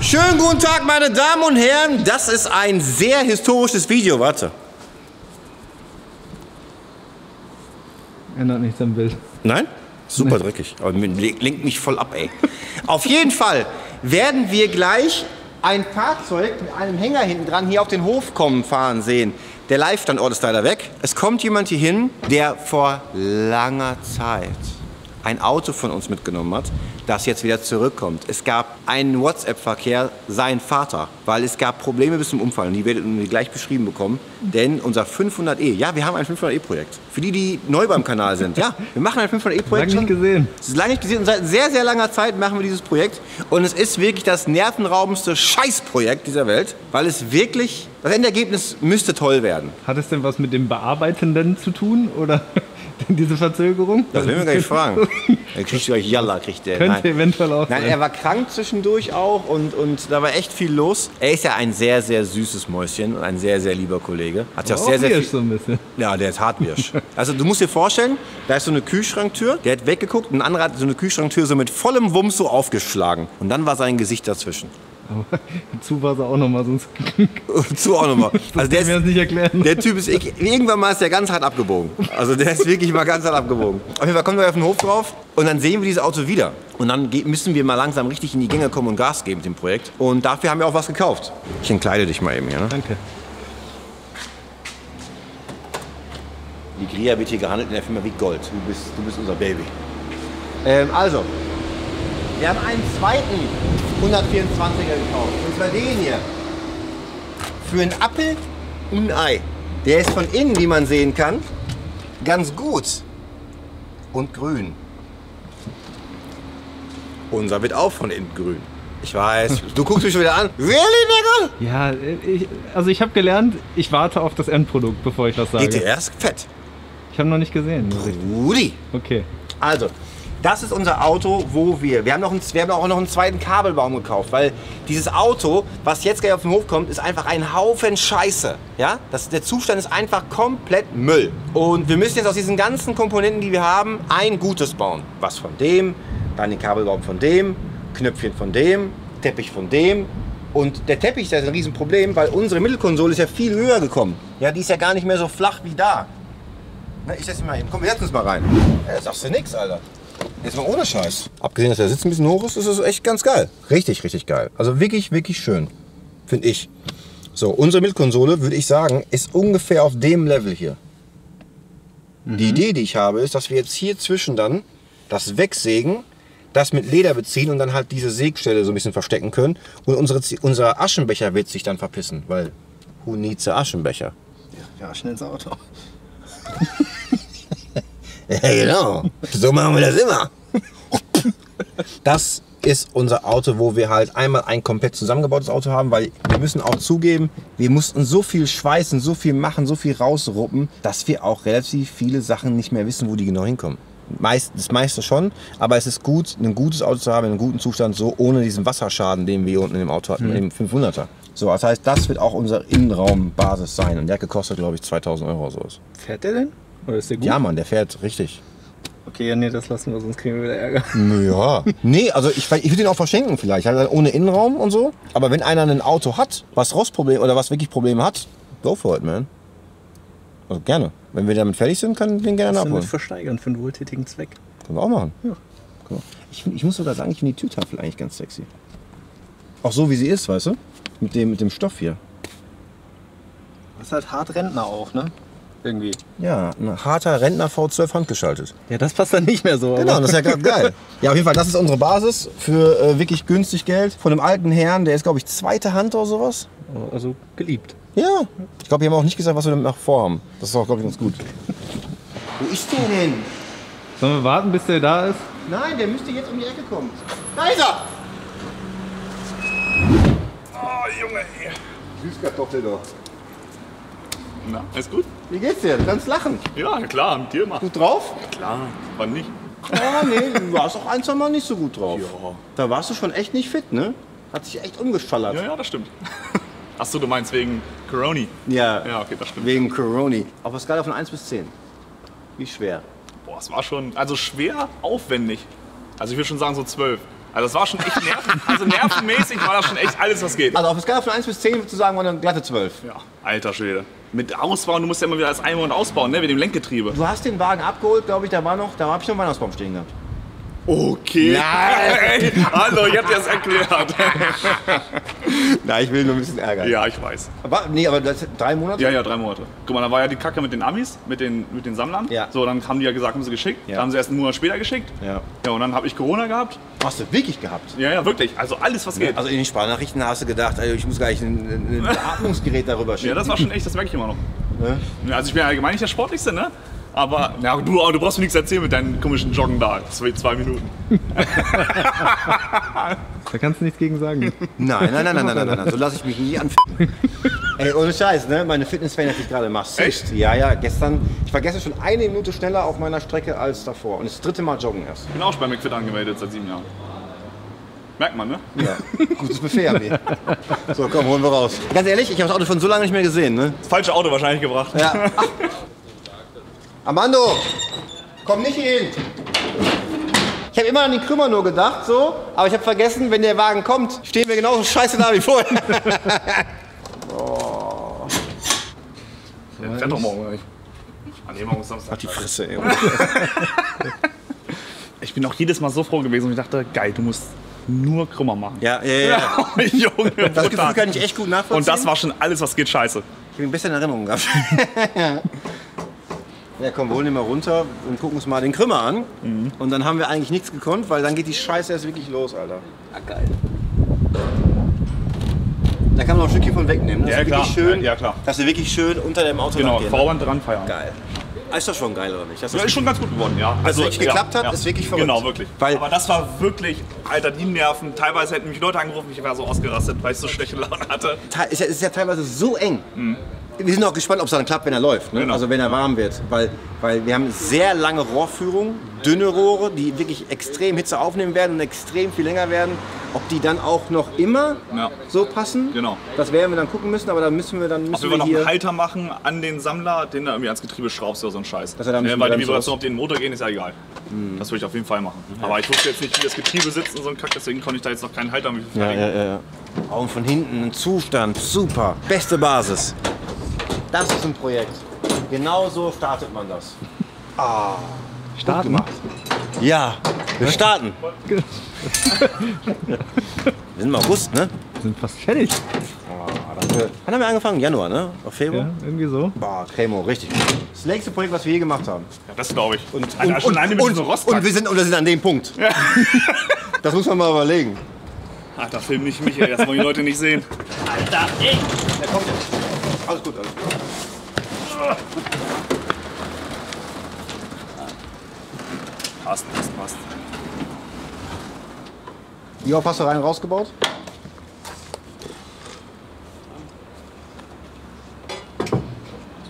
Schönen guten Tag, meine Damen und Herren. Das ist ein sehr historisches Video. Warte. Ändert nichts am Bild. Nein? Super nee. Dreckig. Aber lenkt mich voll ab, ey. Auf jeden Fall werden wir gleich ein Fahrzeug mit einem Hänger hinten dran hier auf den Hof kommen fahren sehen. Der Live-Standort ist leider weg. Es kommt jemand hier hin, der vor langer Zeit ein Auto von uns mitgenommen hat, das jetzt wieder zurückkommt. Es gab einen WhatsApp-Verkehr, sein Vater, weil es gab Probleme bis zum Unfall. Und die werdet ihr gleich beschrieben bekommen. Denn unser 500e, ja, wir haben ein 500e-Projekt. Für die, die neu beim Kanal sind, ja, wir machen ein 500e-Projekt. Lange nicht gesehen. Das ist lange nicht gesehen und seit sehr, sehr langer Zeit machen wir dieses Projekt. Und es ist wirklich das nervenraubendste Scheißprojekt dieser Welt, weil es wirklich, das Endergebnis müsste toll werden. Hat es denn was mit dem Bearbeitenden zu tun, oder? Diese Verzögerung? Das will ich mir gar nicht fragen. Er kriegt gleich Jalla, kriegt der. Könnte eventuell auch sein. Nein, er war krank zwischendurch auch und da war echt viel los. Er ist ja ein sehr, sehr süßes Mäuschen und ein sehr, sehr lieber Kollege. Hat ja auch sehr, sehr viel... so ein bisschen. Ja, der ist hart wirsch. Also du musst dir vorstellen, da ist so eine Kühlschranktür, der hat weggeguckt und ein anderer hat so eine Kühlschranktür so mit vollem Wumms so aufgeschlagen. Und dann war sein Gesicht dazwischen. Aber zu war es auch nochmal, sonst... zu auch nochmal. Also der, ist, nicht erklären. Der Typ ist... Irgendwann mal ist der ganz hart abgebogen. Also der ist wirklich mal ganz hart abgebogen. Auf jeden Fall kommen wir auf den Hof drauf und dann sehen wir dieses Auto wieder. Und dann müssen wir mal langsam richtig in die Gänge kommen und Gas geben mit dem Projekt. Und dafür haben wir auch was gekauft. Ich entkleide dich mal eben hier, ne? Danke. Die Gria wird hier gehandelt in der Firma wie Gold. Du bist unser Baby. Also, wir haben einen zweiten 124er gekauft. Und zwar den hier. Für einen Appel und ein Ei. Der ist von innen, wie man sehen kann, ganz gut und grün. Unser wird auch von innen grün. Ich weiß, du guckst mich schon wieder an. Really, nigga? Ja, also ich habe gelernt, ich warte auf das Endprodukt, bevor ich das sage. GTR ist fett. Ich habe noch nicht gesehen. Brudi. Okay. Also. Das ist unser Auto, wo wir haben auch noch einen zweiten Kabelbaum gekauft, weil dieses Auto, was jetzt gleich auf den Hof kommt, ist einfach ein Haufen Scheiße. Ja? Der Zustand ist einfach komplett Müll. Und wir müssen jetzt aus diesen ganzen Komponenten, die wir haben, ein gutes bauen. Was von dem, dann den Kabelbaum von dem, Knöpfchen von dem, Teppich von dem. Und der Teppich, das ist ein Riesenproblem, weil unsere Mittelkonsole ist ja viel höher gekommen. Ja, die ist ja gar nicht mehr so flach wie da. Na, ich setze mal eben. Komm, wir setzen uns mal rein. Ja, sagst du nix, Alter. Jetzt mal ohne Scheiß. Abgesehen, dass der Sitz ein bisschen hoch ist, ist es echt ganz geil. Richtig, richtig geil. Also wirklich, wirklich schön. Finde ich. So, unsere Mittelkonsole, würde ich sagen, ist ungefähr auf dem Level hier. Mhm. Die Idee, die ich habe, ist, dass wir jetzt hier zwischen dann das wegsägen, das mit Leder beziehen und dann halt diese Sägstelle so ein bisschen verstecken können. Und unser Aschenbecher wird sich dann verpissen, weil who needs a Aschenbecher? Ja, schnell ins Auto. Ja, genau. So machen wir das immer. Das ist unser Auto, wo wir halt einmal ein komplett zusammengebautes Auto haben, weil wir müssen auch zugeben, wir mussten so viel schweißen, so viel machen, so viel rausruppen, dass wir auch relativ viele Sachen nicht mehr wissen, wo die genau hinkommen. Das meiste schon, aber es ist gut, ein gutes Auto zu haben, in einem guten Zustand, so ohne diesen Wasserschaden, den wir unten im Auto hatten, im 500er. So, das heißt, das wird auch unser Innenraumbasis sein und der hat gekostet, glaube ich, 2000 € so ist. Fährt der denn? Oder ist der gut? Ja, Mann, der fährt richtig. Okay, ja, nee, das lassen wir, sonst kriegen wir wieder Ärger. Ja. Nee, also ich würde ihn auch verschenken vielleicht, halt ohne Innenraum und so. Aber wenn einer ein Auto hat, was Rostprobleme oder was wirklich Probleme hat, go for it, man. Also gerne. Wenn wir damit fertig sind, kann ich den gerne abholen. Versteigern für einen wohltätigen Zweck. Können wir auch machen. Ja. Ich muss sogar sagen, ich finde die Türtafel eigentlich ganz sexy. Auch so, wie sie ist, weißt du? Mit dem Stoff hier. Das ist halt hart Rentner auch, ne? Irgendwie. Ja, ein harter Rentner V12 handgeschaltet. Ja, das passt dann nicht mehr so. Genau, das ist ja ganz geil. Ja, auf jeden Fall, das ist unsere Basis für wirklich günstig Geld. Von einem alten Herrn, der ist, glaube ich, zweite Hand oder sowas. Also geliebt. Ja. Ich glaube, wir haben auch nicht gesagt, was wir damit noch vorhaben. Das ist auch, glaube ich, ganz gut. Wo ist der denn? Sollen wir warten, bis der da ist? Nein, der müsste jetzt um die Ecke kommen. Da ist er! Oh, Junge, ey. Süßkartoffel doch. Na, alles gut? Wie geht's dir? Du kannst lachen. Ja, klar, mit dir mal. Gut drauf? Ja, klar, wann nicht? Ja, nee, du warst auch ein, zwei Mal nicht so gut drauf. Ja. Da warst du schon echt nicht fit, ne? Hat sich echt umgeschallert. Ja, das stimmt. Achso, du meinst wegen Corona? Ja. Ja, okay, das stimmt. Wegen Corona. Auf der Skala von 1 bis 10. Wie schwer? Boah, es war schon, also schwer, aufwendig. Also ich würde schon sagen so 12. Also es war schon echt nerven, also nervenmäßig war das schon echt alles, was geht. Also auf der Skala von 1 bis 10 zu sagen, war dann glatte 12. Ja, alter Schwede. Mit Ausbauen, du musst ja immer wieder das Einbau und ausbauen, ne, mit dem Lenkgetriebe. Du hast den Wagen abgeholt, glaube ich, da habe ich noch einen Weihnachtsbaum stehen gehabt. Okay. Nein. Hallo, ich hab dir das erklärt. Nein, ich will nur ein bisschen Ärger. Ja, ich weiß. Aber, nee, aber das, 3 Monate? Ja, ja, 3 Monate. Guck mal, da war ja die Kacke mit den Amis, mit den Sammlern. Ja. So, dann haben die ja gesagt, haben sie geschickt. Ja. Dann haben sie erst einen Monat später geschickt. Ja. Ja, und dann habe ich Corona gehabt. Hast du wirklich gehabt? Ja, ja, wirklich. Also alles, was geht. Also in den Sprachnachrichten hast du gedacht, also ich muss gleich ein Beatmungsgerät darüber schicken. Ja, das war schon echt, das merke ich immer noch. Ja. Also ich bin ja allgemein nicht der Sportlichste, ne? Aber na, du brauchst mir nichts erzählen mit deinen komischen Joggen da. 2 Minuten. Da kannst du nichts gegen sagen. Nein. So lasse ich mich nie anficken. Ey, ohne Scheiß, ne? Meine Fitness-Fan hat sich gerade massiv. Echt? Ja, ja, gestern. Ich war gestern schon 1 Minute schneller auf meiner Strecke als davor. Und das 3. Mal joggen erst. Ich bin auch schon bei McFit angemeldet seit 7 Jahren. Merkt man, ne? Ja. Gutes Buffet haben wir. So, komm, holen wir raus. Ganz ehrlich, ich habe das Auto schon so lange nicht mehr gesehen, ne? Das falsche Auto wahrscheinlich gebracht. Ja. Ach. Armando, komm nicht hin! Ich habe immer an den Krümmer nur gedacht, so, aber ich habe vergessen, wenn der Wagen kommt, stehen wir genauso scheiße da wie vorher. Oh. Ja, fährt doch morgen gleich. An dem Morgen Samstag. Ach, die Fresse, ey. Ich bin auch jedes Mal so froh gewesen und ich dachte, geil, du musst nur Krümmer machen. Ja, ja. Junge, das Gefühl kann ich echt gut nachvollziehen. Und das war schon alles, was geht, scheiße. Ich bin ein bisschen in Erinnerung gehabt. Ja komm, wir holen den mal runter und gucken uns mal den Krümmer an. Mhm. Und dann haben wir eigentlich nichts gekonnt, weil dann geht die Scheiße erst wirklich los, Alter. Ah, geil. Da kann man noch ein Stückchen von wegnehmen, dass, ja, klar. Schön, ja, klar. Dass wir wirklich schön unter dem Auto langgehen. Genau, Vorwand dran feiern. Geil. Ist das schon geil, oder nicht? Das ist schon ganz gut geworden, ja. Also, dass es geklappt hat, ist wirklich verrückt. Genau, wirklich. Weil aber das war wirklich, Alter, die Nerven. Teilweise hätten mich Leute angerufen, ich war so ausgerastet, weil ich so schlechte Laune hatte. Es ist ja teilweise so eng. Mhm. Wir sind auch gespannt, ob es dann klappt, wenn er läuft, ne? Genau. Also wenn er warm wird, weil wir haben sehr lange Rohrführung, dünne Rohre, die wirklich extrem Hitze aufnehmen werden und extrem viel länger werden. Ob die dann auch noch immer so passen, genau. Das werden wir dann gucken müssen, aber da müssen wir dann... Ob wir noch einen Halter machen an den Sammler, den da irgendwie ans Getriebe schraubst oder so ein Scheiß. Dass er dann weil die Vibration auf den Motor gehen, ist ja egal. Mhm. Das würde ich auf jeden Fall machen. Ja. Aber ich wusste jetzt nicht, wie das Getriebe sitzt und so ein Kack, deswegen konnte ich da jetzt noch keinen Halter mit verlegen. Ja. Augen von hinten, ein Zustand, super, beste Basis. Das ist ein Projekt. Genau so startet man das. Ah, starten? Gut gemacht. Ja, wir starten. Wir sind im August, ne? Wir sind fast fertig. Wann haben wir angefangen? Januar, ne? Auf Februar? Ja, irgendwie so. Boah, Cremo, richtig. Das längste Projekt, was wir je gemacht haben. Ja, das glaube ich. Und wir sind an dem Punkt. Ja. Das muss man mal überlegen. Ach, da film nicht mich, ey. Das wollen die Leute nicht sehen. Alter, ey! Der kommt jetzt. Alles gut, alles gut. Passt. Wie oft hast du rein rausgebaut?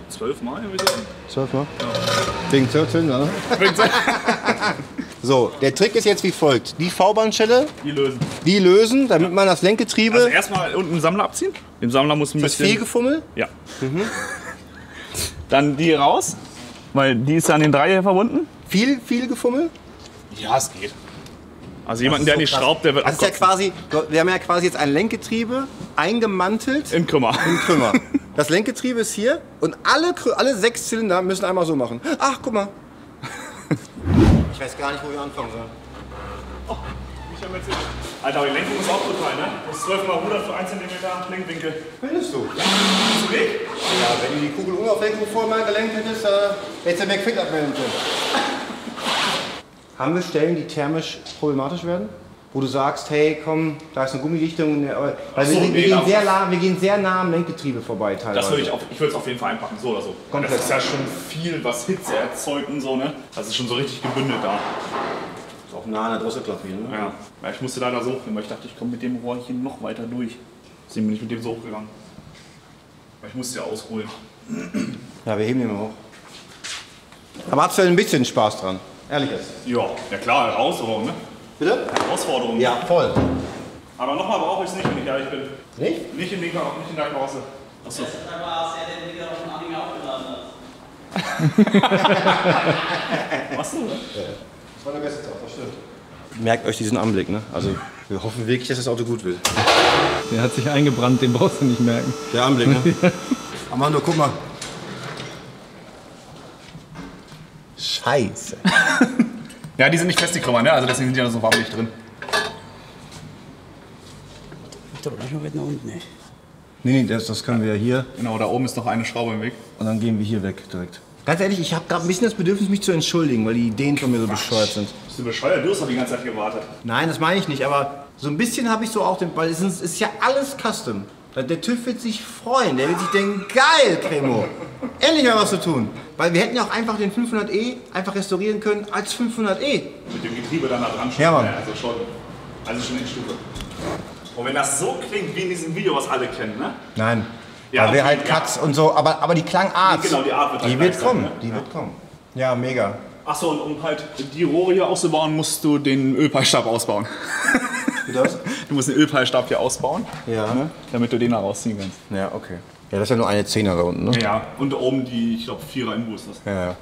So 12 Mal, würde ich sagen. 12 Mal? Ja. Wegen 12 Zylinder, ne? So, der Trick ist jetzt wie folgt. Die V-Bahn-Schelle, die lösen, damit man das Lenkgetriebe... Also erstmal unten den Sammler abziehen. Im Sammler muss ein bisschen... Das Fegefummel? Ja. Mhm. Dann die raus, weil die ist ja an den Dreier verbunden. Viel Gefummel? Ja, es geht. Also jemanden, der so nicht schraubt, der wird also abkotzen. Wir haben ja quasi jetzt ein Lenkgetriebe eingemantelt... In Krümmer. In Krümmer. Das Lenkgetriebe ist hier und alle 6 Zylinder müssen einmal so machen. Ach, guck mal. Ich weiß gar nicht, wo wir anfangen sollen. Oh, ich hab jetzt. Alter, die Lenkung ist auch total, ne? Du musst 12 mal Ruder für 1 cm Lenkwinkel. Findest du? Ja. Bist du weg? Ja, wenn du die Kugel unauflenkend vorher mal gelenkt hättest, hättest du den McFit abmelden können. Haben wir Stellen, die thermisch problematisch werden? Wo du sagst, hey, komm, da ist eine Gummidichtung. Wir gehen sehr nah am Lenkgetriebe vorbei teilweise. Das würde ich würde es auf jeden Fall einpacken, so oder so. Komplett. Das ist ja schon viel, was Hitze erzeugt und so, ne? Das ist schon so richtig gebündelt da. Ist auch nah an der Drosselklappe hier, ne? Ja. Ich musste leider so hochgehen, weil ich dachte, ich komme mit dem Rohrchen noch weiter durch. Deswegen bin ich mit dem so hochgegangen. Weil ich musste ja ausholen. Ja, wir heben den mal hoch. Aber hast du ein bisschen Spaß dran? Ehrlich jetzt? Ja klar, Herausforderung, ne? Bitte? Herausforderung. Ja, voll. Aber nochmal brauche ich es nicht, wenn ich ehrlich bin. Nicht? Nicht in der Klasse. Achso. Das ist einfach sehr den Video auf dem Anhänger aufgeladen hat. Machst du, ne? Das war der beste Tag, das stimmt. merkt euch diesen Anblick. Ne? Also wir hoffen wirklich, dass das Auto gut wird. Der hat sich eingebrannt, den brauchst du nicht merken. Der Anblick, ne? Armando, guck mal. Scheiße. Ja, die sind nicht fest, die Krümmer, ne? Also deswegen sind die ja so wabbelig drin. Ich glaube nicht mal weit nach unten, ne? Nee, das können wir ja hier. Genau, da oben ist noch eine Schraube im Weg. Und dann gehen wir hier weg direkt. Ganz ehrlich, ich habe gerade ein bisschen das Bedürfnis, mich zu entschuldigen, weil die Ideen von mir so bescheuert sind. Bist du bescheuert? Du hast doch die ganze Zeit gewartet. Nein, das meine ich nicht, aber so ein bisschen habe ich so auch den... Weil es ist ja alles Custom. Der TÜV wird sich freuen, der wird sich denken, geil, Cremo, endlich mal was zu tun. Weil wir hätten ja auch einfach den 500e einfach restaurieren können als 500e. Mit dem Getriebe dann da dran schon. Ja, Mann. Also schon in Stufe. Und wenn das so klingt wie in diesem Video, was alle kennen, ne? Nein. Ja, weil wir halt Cuts und so, aber die Klangart, genau, die Art wird kommen. Ja, mega. Achso, und um halt die Rohre hier auszubauen, musst du den Ölpeilstab ausbauen. Wie das? Du musst den Ölpeilstab hier ausbauen, ja, ne? Damit du den da rausziehen kannst. Ja, okay. Ja, das ist ja nur eine 10er da unten, ne? Ja, und oben die, ich glaube, 4er Inbus. Ja.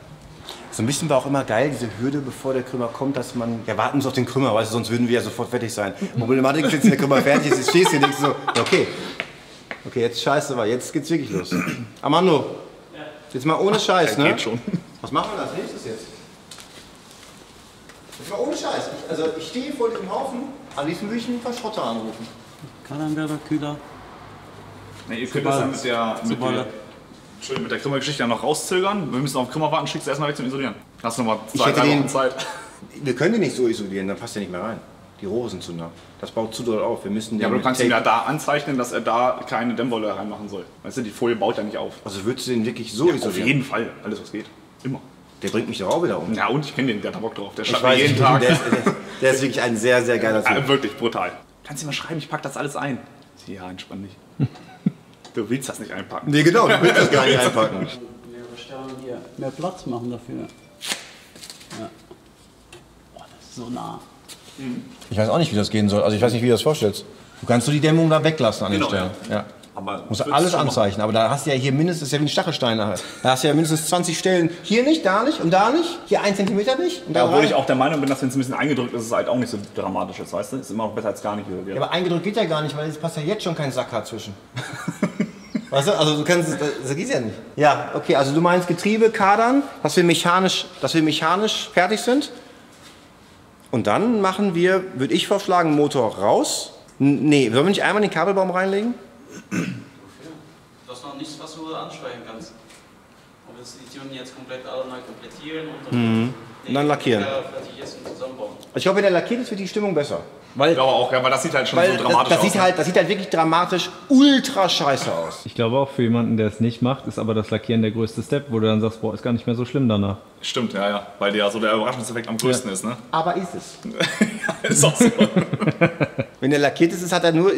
So ein bisschen war auch immer geil, diese Hürde, bevor der Krümmer kommt, dass man, ja, warten muss auf den Krümmer, weißt du, sonst würden wir ja sofort fertig sein. Problematik ist, wenn der Krümmer fertig ist, stehst du und denkst so, okay. Okay, jetzt scheiße war, jetzt geht's wirklich los. Armando, jetzt mal ohne Scheiß, ne? Geht schon. Was machen wir als nächstes jetzt? Jetzt mal ohne Scheiß. Also ich stehe vor diesem Haufen, am liebsten würde ich einen Verschrotter anrufen. Kannenberger, Kühler. Ne, ihr könnt das dann mit der Krümmer-Geschichte ja noch rauszögern. Wir müssen auf Krümmer warten, schickst du erstmal weg zum Isolieren. Hast du nochmal 2, 3 Wochen Zeit. Wir können den nicht so isolieren, dann passt der nicht mehr rein. Die Rohre sind zu nah. Das baut zu doll auf. Wir müssen den aber du kannst ihn ja da anzeichnen, dass er da keine Dämmwolle reinmachen soll. Weißt du, die Folie baut ja nicht auf. Also würdest du den wirklich so isolieren? Auf jeden Fall. Alles, was geht. Immer. Der bringt mich doch auch wieder um. Ja, und ich kenne den, der hat Bock drauf. Der schreibt jeden Tag. Der ist wirklich ein sehr, sehr geiler Typ. Wirklich brutal. Kannst du mal schreiben, ich pack das alles ein. Ja, entspann dich. Du willst das nicht einpacken. Nee, genau, du willst das gar nicht einpacken. Mehr Sterne hier. Mehr Platz machen dafür. Ja. Boah, das ist so nah. Ich weiß auch nicht, wie das gehen soll. Also ich weiß nicht, wie du das vorstellst. Du kannst die Dämmung da weglassen an den Stellen. Ja. Aber musst du alles anzeichnen. Aber da hast du ja hier mindestens, das ist ja wie ein Stachelstein halt. Da hast du ja mindestens 20 Stellen. Hier nicht, da nicht und da nicht. Hier 1 Zentimeter nicht. Und da obwohl ich auch der Meinung bin, dass wenn es ein bisschen eingedrückt ist, ist es halt auch nicht so dramatisch ist, weißt du? Ist immer noch besser als gar nicht. Ja, aber eingedrückt geht ja gar nicht, weil es passt ja jetzt schon kein Sackhardt zwischen. Weißt du, also du kannst, das geht ja nicht. Ja, okay, also du meinst Getriebe, Kadern, dass wir mechanisch fertig sind. Und dann machen wir, würde ich vorschlagen, Motor raus. Nee, sollen wir nicht einmal den Kabelbaum reinlegen? Das ist noch nichts, was du ansteuern kannst. Aber die Tunen jetzt komplett alle neu komplettieren und dann lackieren. Ich glaube, wenn der lackiert ist, wird die Stimmung besser. Weil, ich glaube auch, ja, weil das sieht halt schon so dramatisch aus. Das sieht halt wirklich dramatisch ultra scheiße aus. Ich glaube auch, für jemanden, der es nicht macht, ist aber das Lackieren der größte Step, wo du dann sagst, boah, ist gar nicht mehr so schlimm danach. Stimmt, ja, ja. Weil ja so der Überraschungseffekt am größten ist, ne? Aber ist es. Ist auch so. Wenn der lackiert ist, ist er nur...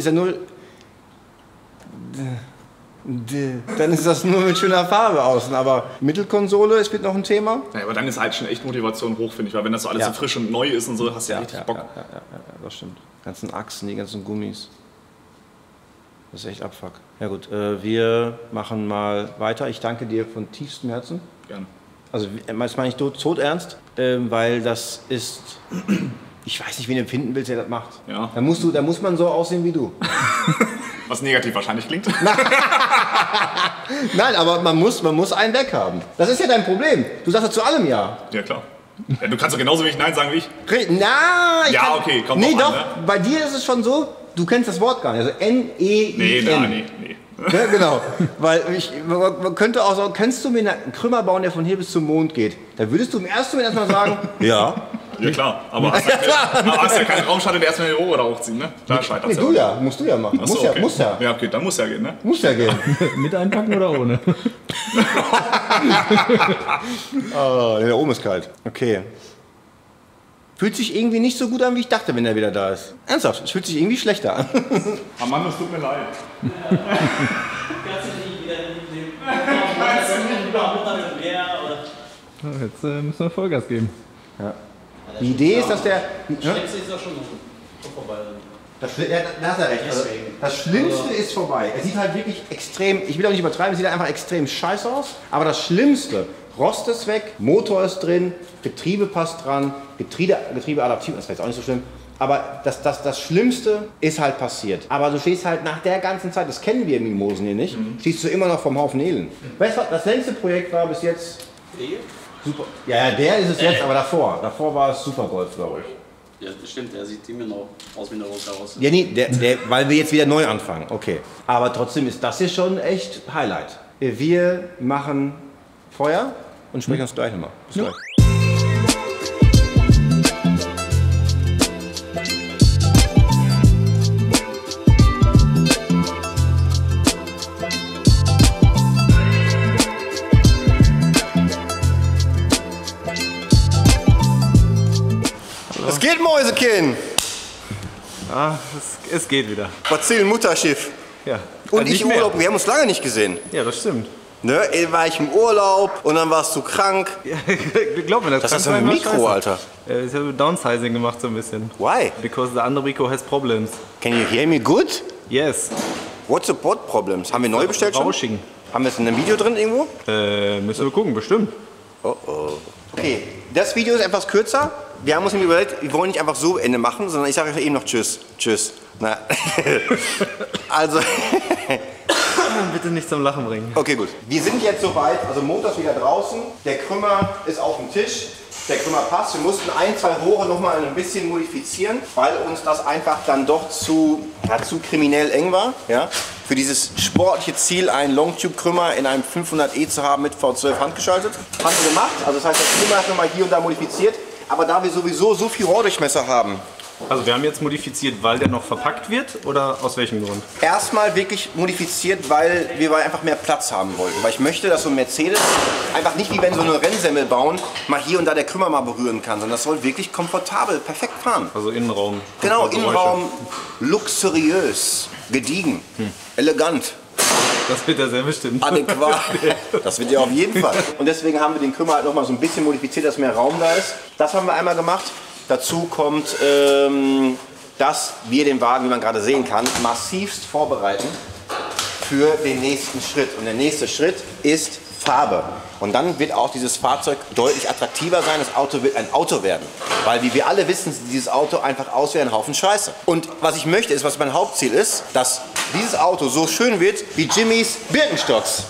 Dann ist das nur mit schöner Farbe außen, aber Mittelkonsole, es wird noch ein Thema. Ja, aber dann ist halt schon echt Motivation hoch, finde ich, weil wenn das so alles so frisch und neu ist und so, hast du ja richtig Bock. Ja, das stimmt. Die ganzen Achsen, die ganzen Gummis. Das ist echt Abfuck. Ja gut, wir machen mal weiter. Ich danke dir von tiefstem Herzen. Gerne. Also das meine ich todernst, weil das ist... Ich weiß nicht, wen du empfinden willst, der das macht. Ja. Da muss man so aussehen wie du. Was negativ wahrscheinlich klingt. Nein, aber man muss einen weg haben. Das ist ja dein Problem. Du sagst ja zu allem ja. Ja, klar. Ja, du kannst doch genauso wenig Nein sagen wie ich. Na, ich ja, okay, komm nee, doch. An, ne? Bei dir ist es schon so, du kennst das Wort gar nicht. Also N-E-I-N. Nee. Ja, genau. Weil man könnte auch sagen, kannst du mir einen Krümmer bauen, der von hier bis zum Mond geht? Da würdest du im ersten Moment erstmal sagen, ja. Ja klar, aber hast ja keinen Raumschatten, der erstmal die Rohre da hochziehen, ne? Da scheitert es ja. Musst du ja machen. Achso, okay. Muss ja. Ja, okay, dann muss ja gehen, ne? Muss ja gehen. Mit einpacken oder ohne? Oh, der oben ist kalt. Okay. Fühlt sich irgendwie nicht so gut an, wie ich dachte, wenn er wieder da ist. Ernsthaft, es fühlt sich irgendwie schlechter an. Oh Mann, das tut mir leid. Jetzt müssen wir Vollgas geben. Ja. Die Idee ist, dass der... Das Schlimmste ist doch schon vorbei. Da hat er recht. Also, das Schlimmste ist vorbei. Es sieht halt wirklich extrem... Ich will auch nicht übertreiben, es sieht halt einfach extrem scheiße aus. Aber das Schlimmste Rost ist weg, Motor ist drin, Getriebe passt dran, Getriebeadaptiv, das wäre jetzt auch nicht so schlimm. Aber das Schlimmste ist halt passiert. Aber du stehst halt nach der ganzen Zeit, das kennen wir Mimosen hier nicht, stehst du immer noch vom Haufen Elend. Weißt du, das längste Projekt war bis jetzt... Super. Ja, der ist es jetzt, aber davor war es Supergolf, glaube ich. Ja, stimmt, der sieht immer noch aus wie eine Rose raus. Ja, nee, weil wir jetzt wieder neu anfangen, okay. Aber trotzdem ist das hier schon echt Highlight. Wir machen Feuer und sprechen uns gleich nochmal. Bis gleich. Geht, Mäusekind! Ah, es geht wieder. Brasilien, Mutterschiff. Ja. Und ich im Urlaub, wir haben uns lange nicht gesehen. Ja, das stimmt. Ne, war ich im Urlaub und dann warst du krank. Ja, glaub mir, das ist ein Mikro, Alter. Ich habe Downsizing gemacht so ein bisschen. Why? Because the andere Mikro has problems. Can you hear me good? Yes. What's the board problems? Haben wir neu bestellt schon? Rausching. Haben wir es in einem Video drin irgendwo? Müssen wir gucken, bestimmt. Oh oh. Okay, das Video ist etwas kürzer. Wir haben uns nämlich überlegt, wir wollen nicht einfach so Ende machen, sondern ich sage euch eben noch Tschüss. Tschüss. Na. Also. Bitte nicht zum Lachen bringen. Okay, gut. Wir sind jetzt soweit. Also Motor ist wieder draußen. Der Krümmer ist auf dem Tisch. Der Krümmer passt. Wir mussten ein, zwei Rohre nochmal ein bisschen modifizieren, weil uns das einfach dann doch zu kriminell eng war. Ja? Für dieses sportliche Ziel, einen Longtube-Krümmer in einem 500e zu haben mit V12 handgeschaltet. Haben wir gemacht. Also das heißt, der Krümmer hat nochmal hier und da modifiziert. Aber da wir sowieso so viel Rohrdurchmesser haben. Also wir haben jetzt modifiziert, weil der noch verpackt wird oder aus welchem Grund? Erstmal wirklich modifiziert, weil wir einfach mehr Platz haben wollten. Weil ich möchte, dass so ein Mercedes einfach nicht, wie wenn so eine Rennsemmel bauen, mal hier und da der Krümmer mal berühren kann, sondern das soll wirklich komfortabel, perfekt fahren. Also Innenraum. Genau, Innenraum, luxuriös, gediegen, elegant. Das wird ja sehr bestimmt. Adäquat. Das wird ja auf jeden Fall. Und deswegen haben wir den Krümmer halt nochmal so ein bisschen modifiziert, dass mehr Raum da ist. Das haben wir einmal gemacht. Dazu kommt, dass wir den Wagen, wie man gerade sehen kann, massivst vorbereiten für den nächsten Schritt. Und der nächste Schritt ist Farbe. Und dann wird auch dieses Fahrzeug deutlich attraktiver sein. Das Auto wird ein Auto werden. Weil, wie wir alle wissen, sieht dieses Auto einfach aus wie ein Haufen Scheiße. Und was ich möchte, ist, was mein Hauptziel ist, dass dieses Auto so schön wird wie Jimmys Birkenstocks.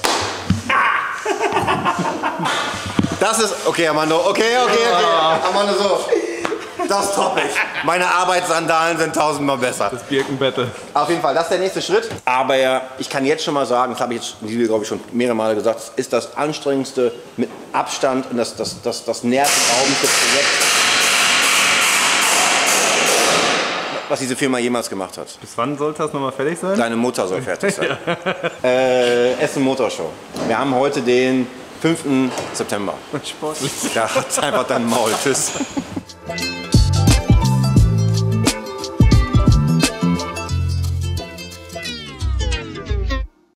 Das ist... Okay, Armando. Okay. Armando, so. Das toppe ich. Meine Arbeitssandalen sind tausendmal besser. Das Birkenbette. Auf jeden Fall, das ist der nächste Schritt. Aber ich kann jetzt schon mal sagen, das habe ich jetzt in diesem Video, glaube ich, schon mehrere Male gesagt, das ist das anstrengendste mit Abstand und das nervenraubendste Projekt, was diese Firma jemals gemacht hat. Bis wann sollte das nochmal fertig sein? Deine Mutter soll fertig sein. Ja. Essen Motorshow. Wir haben heute den 5. September. Sportlich. Da hat's einfach dein Maul. Tschüss.